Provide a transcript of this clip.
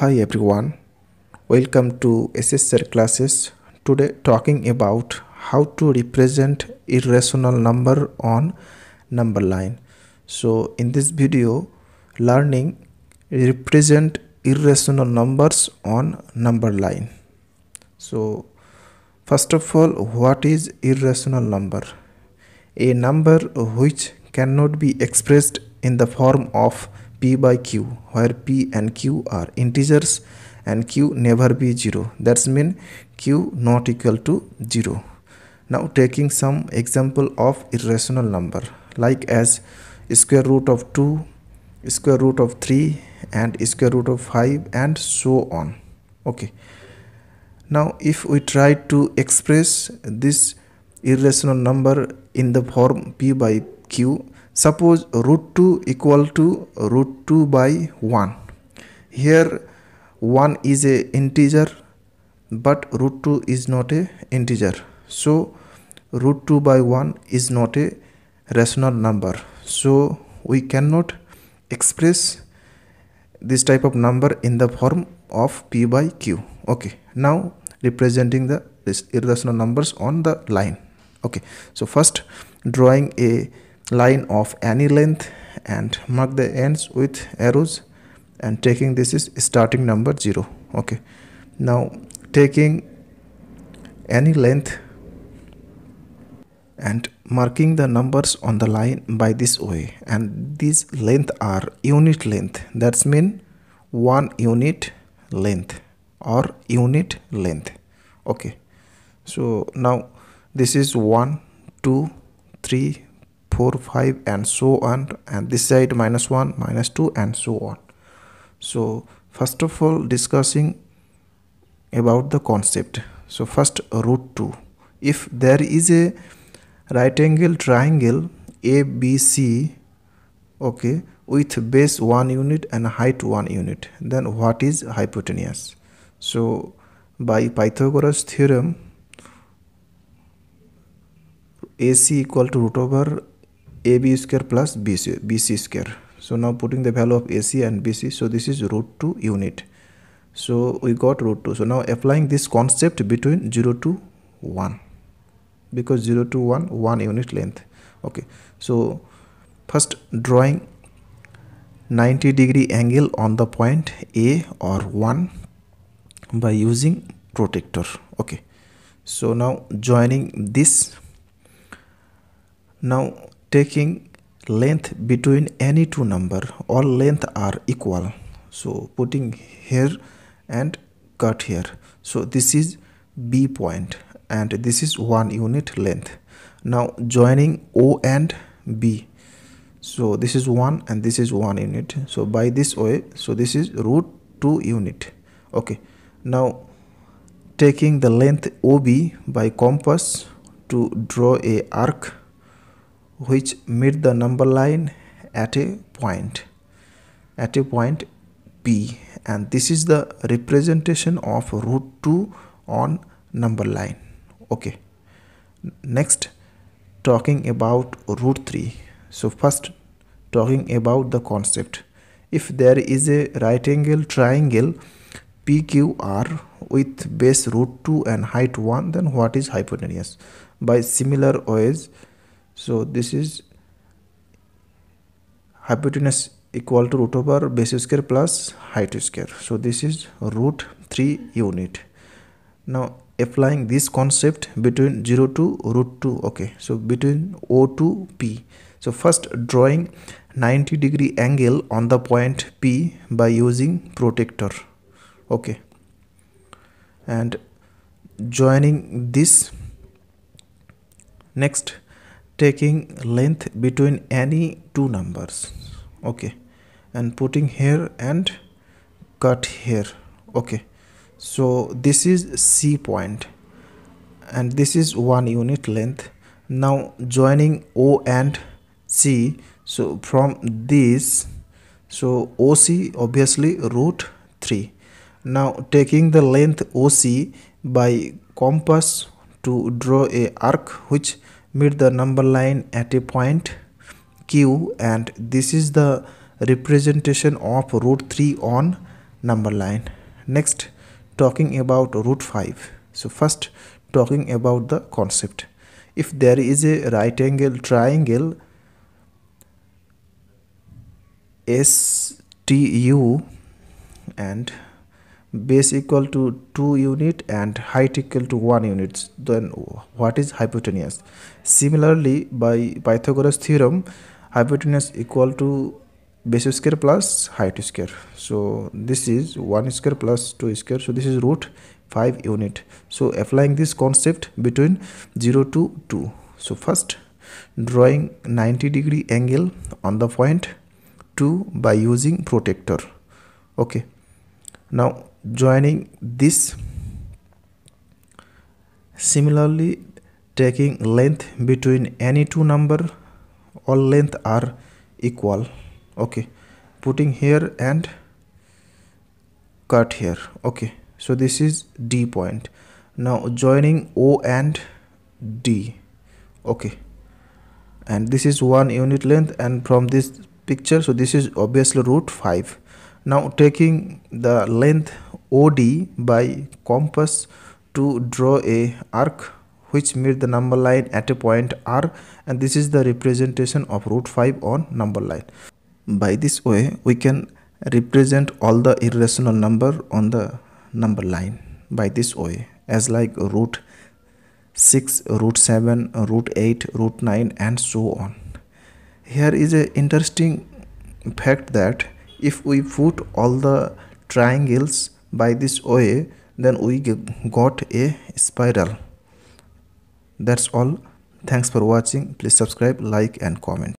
Hi everyone, welcome to shsir classes. Today talking about how to represent irrational number on number line. So in this video learning represent irrational numbers on number line. So first of all, what is irrational number? A number which cannot be expressed in the form of p by q, where p and q are integers and q never be 0. That's mean q not equal to 0. Now taking some example of irrational number like as square root of 2, square root of 3 and square root of 5 and so on. Okay. Now if we try to express this irrational number in the form p by q, suppose root 2 equal to root 2 by 1. Here 1 is a integer but root 2 is not a integer. So root 2 by 1 is not a rational number. So we cannot express this type of number in the form of p by q. Okay. Now representing this irrational numbers on the line. Okay. So first drawing a line of any length and mark the ends with arrows and taking this is starting number 0. Okay. Now taking any length and marking the numbers on the line by this way, and these length are unit length. That's mean 1 unit length or unit length. Okay. So now this is 1, 2, 3, 4, 5 and so on, and this side -1, -2 and so on. So first of all discussing about the concept. So first root 2. If there is a right angle triangle ABC, okay, with base 1 unit and height 1 unit, then what is hypotenuse? So by Pythagoras theorem, AC equal to root over AB square plus BC square. So now putting the value of AC and BC. So this is root 2 unit. So we got root 2. So now applying this concept between 0 to 1. Because 0 to 1, 1 unit length. Okay. So first drawing 90 degree angle on the point A or 1 by using protractor. Okay. So now joining this. Now taking length between any two number, all length are equal, so putting here and cut here. So this is B point and this is 1 unit length. Now joining O and B, so this is 1 and this is 1 unit. So by this way, so this is root 2 unit. Okay. Now taking the length OB by compass to draw a arc which meet the number line at a point P, and this is the representation of root 2 on number line. Okay. Next talking about root 3. So first talking about the concept. If there is a right angle triangle PQR with base root 2 and height 1, then what is hypotenuse? By similar ways, so this is hypotenuse equal to root over base square plus height square. So this is root 3 unit. Now applying this concept between 0 to root 2. Okay. So between O to P. So first drawing 90 degree angle on the point P by using protractor. Okay. And joining this. Next, taking length between any two numbers, okay, and putting here and cut here. Okay. So this is C point and this is 1 unit length. Now joining O and C, so from this, so OC obviously root 3. Now taking the length OC by compass to draw a arc which meet the number line at a point Q, and this is the representation of root 3 on number line. Next, talking about root 5. So first, talking about the concept. If there is a right angle triangle STU and base equal to 2 unit and height equal to 1 unit, then what is hypotenuse? Similarly, by Pythagoras theorem, hypotenuse equal to base square plus height square. So this is 1 square plus 2 square. So this is root 5 unit. So applying this concept between 0 to 2. So first, drawing 90 degree angle on the point 2 by using protractor. Okay. Now joining this, similarly taking length between any two number, all length are equal. Okay, putting here and cut here. Okay, so this is D point. Now joining O and D. Okay, and this is 1 unit length, and from this picture, so this is obviously root 5. Now taking the length OD by compass to draw a arc which meets the number line at a point R, and this is the representation of root 5 on number line. By this way we can represent all the irrational number on the number line by this way, as like root 6, root 7, root 8, root 9 and so on. Here is an interesting fact that if we put all the triangles by this way, then we got a spiral. That's all. Thanks for watching. Please subscribe, like and comment.